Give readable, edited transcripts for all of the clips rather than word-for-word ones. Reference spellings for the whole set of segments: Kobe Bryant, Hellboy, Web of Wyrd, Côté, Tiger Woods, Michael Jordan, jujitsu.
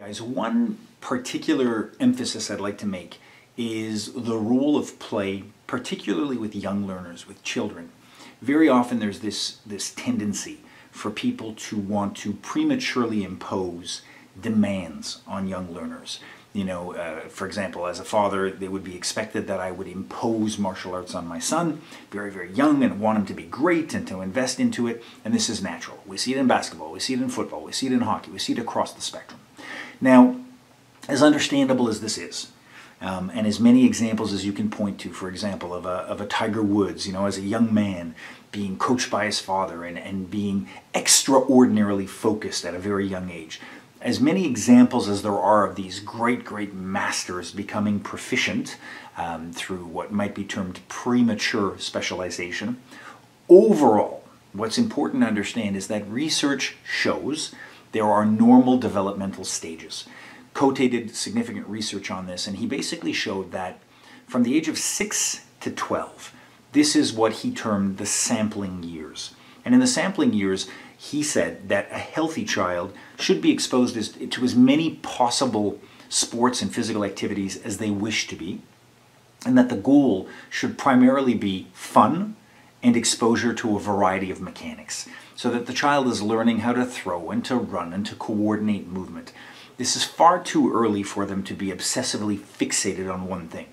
Guys, one particular emphasis I'd like to make is the role of play, particularly with young learners, with children. Very often there's this tendency for people to want to prematurely impose demands on young learners. You know, for example, as a father, it would be expected that I would impose martial arts on my son, very, very young, and want him to be great and to invest into it, and this is natural. We see it in basketball, we see it in football, we see it in hockey, we see it across the spectrum. Now, as understandable as this is, and as many examples as you can point to, for example, of a Tiger Woods, you know, as a young man being coached by his father and being extraordinarily focused at a very young age. As many examples as there are of these great, great masters becoming proficient through what might be termed premature specialization, overall, what's important to understand is that research shows there are normal developmental stages. Côté did significant research on this, and he basically showed that from the age of 6 to 12, this is what he termed the sampling years. And in the sampling years, he said that a healthy child should be exposed to as many possible sports and physical activities as they wish to be, and that the goal should primarily be fun and exposure to a variety of mechanics, so that the child is learning how to throw and to run and to coordinate movement. This is far too early for them to be obsessively fixated on one thing.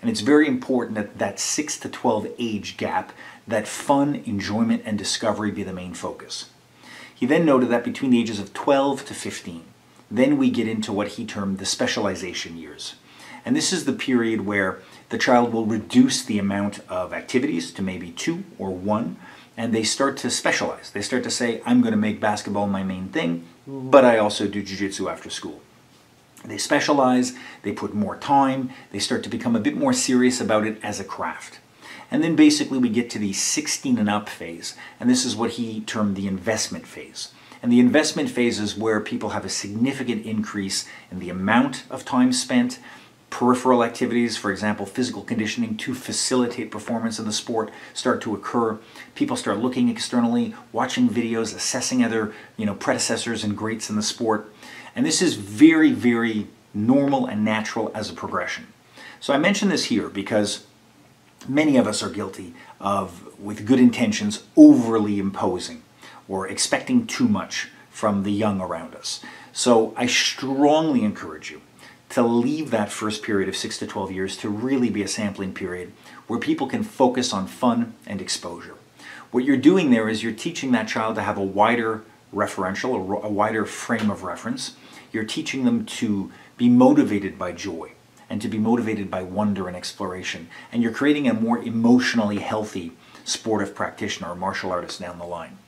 And it's very important at that 6 to 12 age gap that fun, enjoyment, and discovery be the main focus. He then noted that between the ages of 12 to 15, then we get into what he termed the specialization years. And this is the period where the child will reduce the amount of activities to maybe 2 or 1, and they start to specialize. They start to say, I'm going to make basketball my main thing, but I also do jujitsu after school. They specialize, they put more time, they start to become a bit more serious about it as a craft. And then basically we get to the 16 and up phase, and this is what he termed the investment phase. And the investment phase is where people have a significant increase in the amount of time spent, peripheral activities, for example, physical conditioning to facilitate performance in the sport start to occur. People start looking externally, watching videos, assessing other, predecessors and greats in the sport. And this is very, very normal and natural as a progression. So I mention this here because many of us are guilty of, with good intentions, overly imposing or expecting too much from the young around us. So I strongly encourage you to leave that first period of 6 to 12 years to really be a sampling period where people can focus on fun and exposure. What you're doing there is you're teaching that child to have a wider referential, a wider frame of reference. You're teaching them to be motivated by joy and to be motivated by wonder and exploration. And you're creating a more emotionally healthy sportive practitioner or martial artist down the line.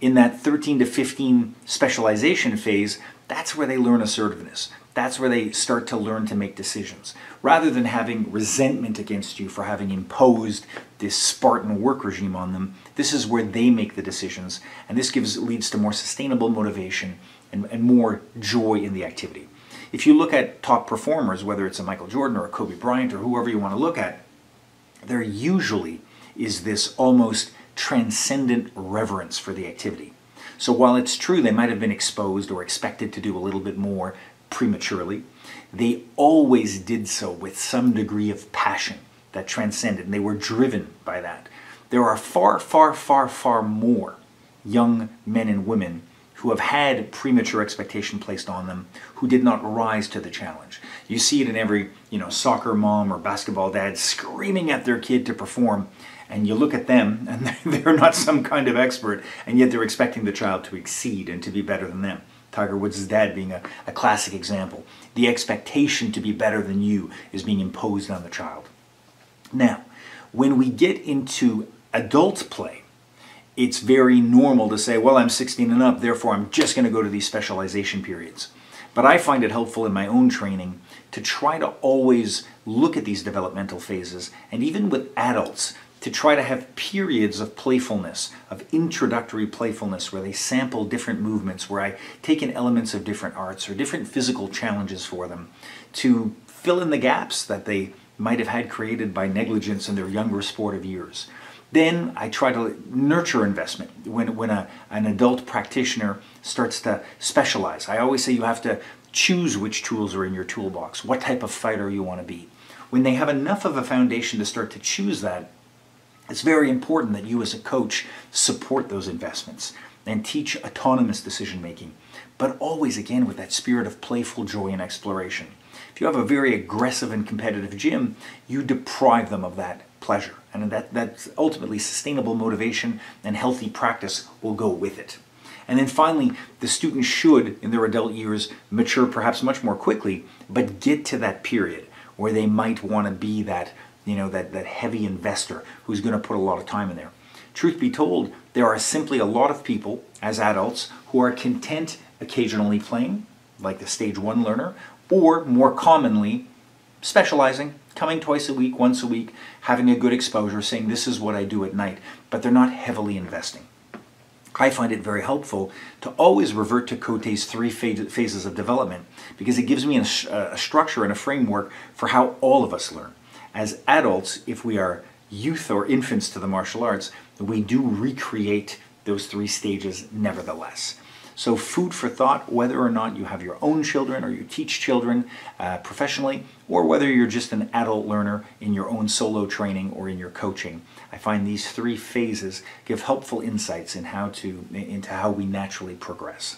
In that 13 to 15 specialization phase, that's where they learn assertiveness. That's where they start to learn to make decisions. Rather than having resentment against you for having imposed this Spartan work regime on them, this is where they make the decisions, and this leads to more sustainable motivation and more joy in the activity. If you look at top performers, whether it's a Michael Jordan or a Kobe Bryant or whoever you want to look at, there usually is this almost transcendent reverence for the activity. So while it's true they might have been exposed or expected to do a little bit more prematurely, they always did so with some degree of passion that transcended, and they were driven by that. There are far, far, far, far more young men and women who have had premature expectation placed on them who did not rise to the challenge. You see it in every, soccer mom or basketball dad screaming at their kid to perform, and you look at them and they're not some kind of expert, and yet they're expecting the child to exceed and to be better than them. Tiger Woods' dad being a classic example. The expectation to be better than you is being imposed on the child. Now, when we get into adult play, it's very normal to say, well, I'm 16 and up, therefore I'm just going to go to these specialization periods. But I find it helpful in my own training to try to always look at these developmental phases, and even with adults, to try to have periods of playfulness, of introductory playfulness, where they sample different movements, where I take in elements of different arts or different physical challenges for them to fill in the gaps that they might have had created by negligence in their younger sportive years. Then I try to nurture investment. When an adult practitioner starts to specialize, I always say you have to Choose which tools are in your toolbox, what type of fighter you want to be. When they have enough of a foundation to start to choose that, it's very important that you as a coach support those investments and teach autonomous decision making, but always again with that spirit of playful joy and exploration. If you have a very aggressive and competitive gym, you deprive them of that pleasure, and that's ultimately sustainable motivation, and healthy practice will go with it. And then finally, the student should, in their adult years, mature perhaps much more quickly, but get to that period where they might want to be that, you know, that heavy investor who's going to put a lot of time in there. Truth be told, there are simply a lot of people as adults who are content occasionally playing, like the stage 1 learner, or more commonly specializing, coming twice a week, once a week, having a good exposure, saying this is what I do at night, but they're not heavily investing. I find it very helpful to always revert to Côté's 3 phases of development, because it gives me a structure and a framework for how all of us learn. As adults, if we are youth or infants to the martial arts, we do recreate those 3 stages nevertheless. So food for thought, whether or not you have your own children or you teach children professionally, or whether you're just an adult learner in your own solo training or in your coaching. I find these 3 phases give helpful insights into how we naturally progress.